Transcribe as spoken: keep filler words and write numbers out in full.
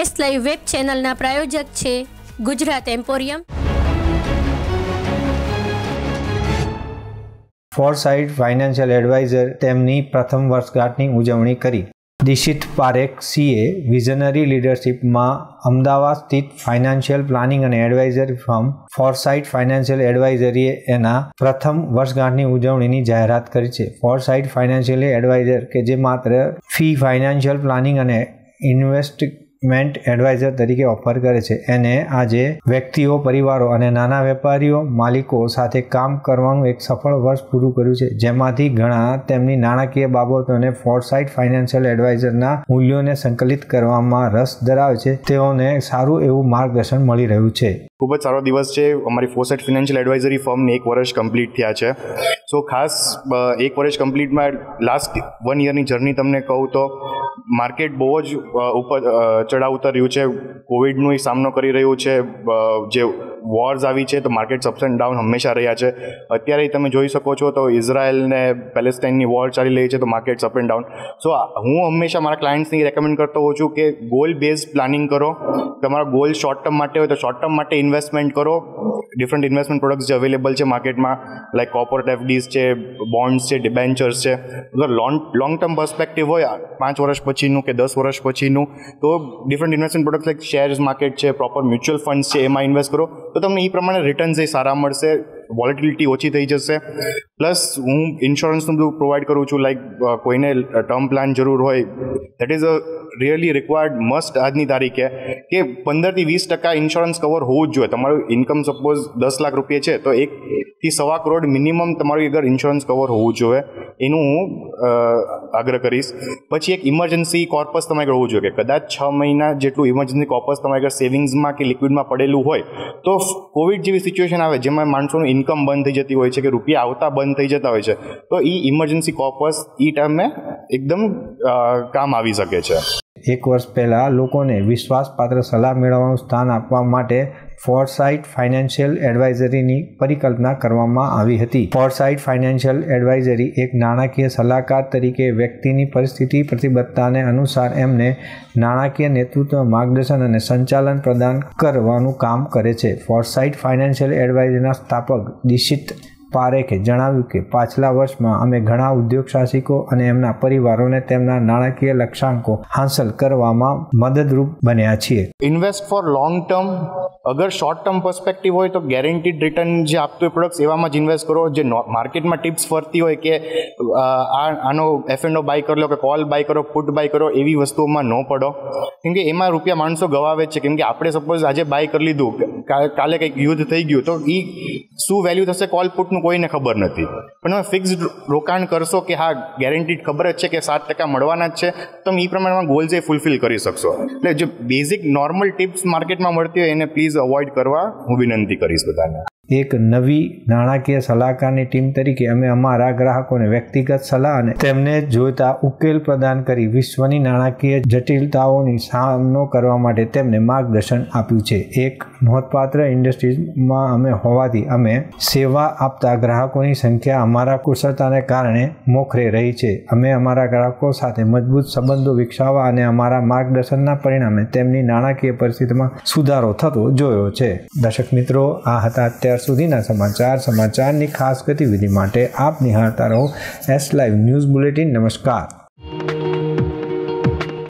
S live web ચેનલના પ્રાયોજક છે Gujarat emporium. Foresight financial advisor તેમની પ્રથમ વર્ષગાંઠની ઉજવણી કરી। દિક્ષિત પારેખ સીએ વિઝનરી લીડરશીપમાં અમદાવાદ સ્થિત ફાઇનાન્શિયલ પ્લાનિંગ અને એડવાઇઝરી ફર્મ ફોરસાઇટ ફાઇનાન્શિયલ એડવાઇઝરીએ એના પ્રથમ વર્ષગાંઠની ઉજવણીની જાહેરાત કરી છે। ફોરસાઇટ ફાઇનાન્શિયલ એડવાઇઝર કે જે માત્ર ફી ફાઇનાન્શિયલ પ્લાનિંગ અને ઇન્વેસ્ટમેન્ટ એડવાઇઝર તરીકે ઓફર કરે છે એને આજે વ્યક્તિઓ, પરિવારો અને નાના વેપારીઓ માલિકો સાથે કામ કરવાનું એક સફળ વર્ષ પૂરું કર્યું છે, જેમાંથી ઘણા તેમની નાણાકીય બાબતોને ફોરસાઇટ ફાઇનાન્શિયલ એડવાઇઝરના મૂલ્યોને સંકલિત કરવામાં રસ ધરાવે છે, તેઓને સારું એવું માર્ગદર્શન મળી રહ્યું છે। ખૂબ જ સારો દિવસ છે। અમારી ફોરસાઇટ ફાઇનાન્શિયલ એડવાઇઝરી ફર્મને એક વર્ષ કમ્પ્લીટ થયા છે। સો ખાસ એક વર્ષ કમ્પ્લીટમાં લાસ્ટ વન યરની જર્ની તમને કહું તો માર્કેટ બહુ જ ઉપર ચડાવ ઉતર રહ્યું છે, કોવિડનો એ સામનો કરી રહ્યું છે, જે વોર્સ આવી છે તો માર્કેટ્સ અપ્સ એન્ડ ડાઉન હંમેશા રહ્યા છે। અત્યારે તમે જોઈ શકો છો તો ઇઝરાયલ ને પેલેસ્ટાઇનની વોર ચાલી રહી છે તો markets up and down. So હું હંમેશા મારા ક્લાયન્ટ્સને રેકમેન્ડ કરતો હોઉં છું કે ગોલ બેઝ પ્લાનિંગ કરો। તમારા ગોલ શોર્ટ ટર્મ માટે હોય તો શોર્ટ ટર્મ માટે ઇન્વેસ્ટમેન્ટ કરો। ડિફરન્ટ ઇન્વેસ્ટમેન્ટ પ્રોડક્ટ્સ જે અવેલેબલ છે માર્કેટમાં લાઈક કોર્પોરેટ એફડીઝ છે, બોન્ડ્સ છે, ડિબેન્ચર્સ છે। અગર લોંગ લોંગ ટર્મ પર્સ્પેક્ટિવ હોય પાંચ વર્ષ પછીનું કે દસ વર્ષ પછીનું તો different investment products like shares market છે, પ્રોપર મ્યુચ્યુઅલ ફંડ્સ છે, એમાં ઇન્વેસ્ટ કરો તો તમને એ પ્રમાણે રિટર્ન્સ એ સારા મળશે, વોલેટિલિટી ઓછી થઈ જશે। પ્લસ હું ઇન્સ્યોરન્સનું બધું પ્રોવાઈડ કરું છું, લાઈક કોઈને ટર્મ પ્લાન જરૂર હોય that is a really required must આજની તારીખે કે પંદરથી વીસ ટકા ઇન્સ્યોરન્સ કવર હોવું જ જોઈએ। તમારું ઇન્કમ સપોઝ દસ લાખ રૂપિયા છે તો એકથી સવા કરોડ મિનિમમ તમારું અગર ઇન્સ્યોરન્સ કવર હોવું જોઈએ, એનું હું આગ્રહ કરીશ। પછી એક ઇમરજન્સી કોર્પસ તમારે હોવું જોઈએ કે કદાચ છ મહિના જેટલું ઇમરજન્સી કોર્પસ તમારે અગર સેવિંગ્સમાં કે લિક્વિડમાં પડેલું હોય તો કોવિડ જેવી સિચ્યુએશન આવે જેમાં માણસોનું ઇન્કમ બંધ થઈ જતી હોય છે કે રૂપિયા આવતા બંધ થઈ જતા હોય છે તો એ ઇમરજન્સી કોર્પસ એ ટાઈમે એકદમ કામ આવી શકે છે। એક વર્ષ પહેલા લોકોને વિશ્વાસપાત્ર સલાહ મેળવવાનું સ્થાન આપવા માટે ફોરસાઇટ ફાઇનાન્શિયલ એડવાઇઝરીની પરિકલ્પના કરવામાં આવી હતી। ફોરસાઇટ ફાઇનાન્શિયલ એડવાઇઝરી એક નાણાકીય સલાહકાર તરીકે વ્યક્તિની પરિસ્થિતિ પ્રતિબદ્ધતાને અનુસાર એમને નાણાકીય નેતૃત્વ, માર્ગદર્શન અને સંચાલન પ્રદાન કરવાનું કામ કરે છે। ફોરસાઇટ ફાઇનાન્શિયલ એડવાઇઝરીના સ્થાપક દિક્ષિત પારેખે જણાવ્યું કે પાછલા વર્ષમાં અમે ઘણા ઉદ્યોગ સાહસિકો અને એમના પરિવારોને તેમના નાણાકીય લક્ષ્યાંકો હાંસલ કરવામાં મદદરૂપ બન્યા છીએ। ઇન્વેસ્ટ ફોર લોંગ ટર્મ, અગર શોર્ટ ટર્મ પર્સ્પેક્ટિવ હોય તો ગેરંટીડ રિટર્ન જે આપતું હોય પ્રોડક્ટ્સ એવામાં જ ઇન્વેસ્ટ કરો। જે માર્કેટમાં ટિપ્સ ફરતી હોય કે આનો એફ એન્ડ ઓ બાય કરી લો કે કોલ બાય કરો, પુટ બાય કરો, એવી વસ્તુઓમાં ન પડો, કેમકે એમાં રૂપિયા માણસો ગવાવે છે। કેમકે આપણે સપોઝ આજે બાય કરી લીધું, કાલે કંઈક યુદ્ધ થઈ ગયું તો એ શું વેલ્યુ થશે કોલ પુટનું કોઈને ખબર નથી, પણ તમે ફિક્સ્ડ રોકાણ કરશો કે હા ગેરંટીડ ખબર જ છે કે સાત ટકા મળવાના જ છે, તમે એ પ્રમાણમાં ગોલ્સ એ ફૂલફિલ કરી શકશો। એટલે જે બેઝિક નોર્મલ ટિપ્સ માર્કેટમાં મળતી હોય એને પ્લીઝ અવોઇડ કરવા હું વિનંતી કરીશ બધાને। એક નવી નાણાકીય સલાહકારની ટીમ તરીકે અમે અમારા ગ્રાહકોને વ્યક્તિગત સલાહ અને તેમને જોઈતા ઉકેલ પ્રદાન કરી વિશ્વની નાણાકીય જટિલતાઓની સામનો કરવા માટે તેમને માર્ગદર્શન આપ્યું છે। એક નોંધપાત્ર ઇન્ડસ્ટ્રીમાં અમે હોવાથી અમે સેવા આપતા ગ્રાહકોની સંખ્યા અમારા કુશળતાને કારણે મોખરે રહી છે। અમે અમારા ગ્રાહકો સાથે મજબૂત સંબંધો વિકસાવવા અને અમારા માર્ગદર્શનના પરિણામે તેમની નાણાકીય પરિસ્થિતિમાં સુધારો થતો જોયો છે। દર્શક મિત્રો, આ હતા અત્યાર સુધીના સમાચાર। સમાચારની ખાસ ગતિવિધિ માટે આપ નિહાળતા રહો એસ લાઈવ ન્યૂઝ બુલેટિન। નમસ્કાર।